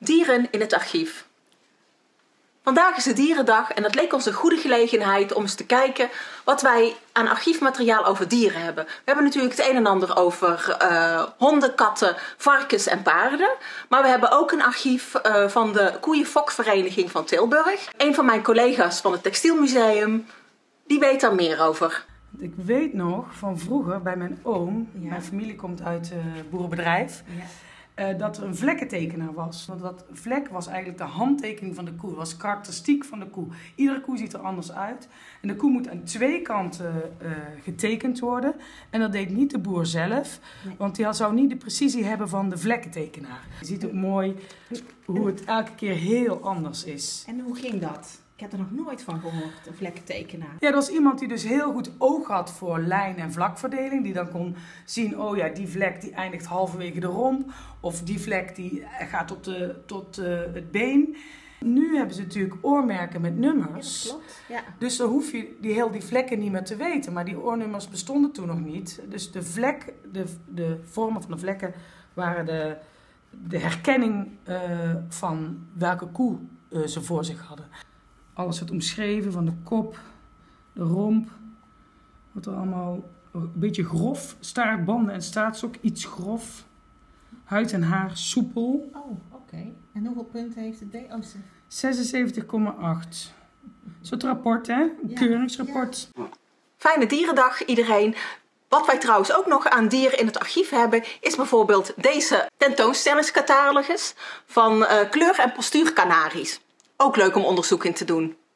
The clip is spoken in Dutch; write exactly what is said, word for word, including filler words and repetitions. Dieren in het archief. Vandaag is de Dierendag en het leek ons een goede gelegenheid om eens te kijken wat wij aan archiefmateriaal over dieren hebben. We hebben natuurlijk het een en ander over uh, honden, katten, varkens en paarden. Maar we hebben ook een archief uh, van de Koeienfokvereniging van Tilburg. Een van mijn collega's van het Textielmuseum, die weet daar meer over. Ik weet nog van vroeger bij mijn oom, ja. Mijn familie komt uit uh, boerenbedrijf. Ja. Uh, dat er een vlekkentekenaar was. Want dat vlek was eigenlijk de handtekening van de koe. Dat was karakteristiek van de koe. Iedere koe ziet er anders uit. En de koe moet aan twee kanten uh, getekend worden. En dat deed niet de boer zelf. Nee. Want die zou niet de precisie hebben van de vlekkentekenaar. Je ziet ook mooi hoe het elke keer heel anders is. En hoe ging dat? Ik heb er nog nooit van gehoord, een vlekkentekenaar. Ja, dat was iemand die dus heel goed oog had voor lijn- en vlakverdeling. Die dan kon zien, oh ja, die vlek die eindigt halverwege de romp. Of die vlek die gaat tot, de, tot uh, het been. Nu hebben ze natuurlijk oormerken met nummers. Ja, dat klopt. Ja. Dus dan hoef je die, heel die vlekken niet meer te weten. Maar die oornummers bestonden toen nog niet. Dus de, vlek, de, de vormen van de vlekken waren de, de herkenning uh, van welke koe uh, ze voor zich hadden. Alles wordt omschreven, van de kop, de romp, wordt er allemaal een beetje grof. Staartbanden en staartstok, iets grof. Huid en haar, soepel. Oh, oké. Okay. En hoeveel punten heeft het D O C? zesenzeventig komma acht. Zo'n rapport, hè? Een ja. Keuringsrapport. Ja. Fijne Dierendag, iedereen. Wat wij trouwens ook nog aan dieren in het archief hebben, is bijvoorbeeld deze tentoonstellingscatalogus van uh, kleur- en postuurkanaries. Ook leuk om onderzoek in te doen.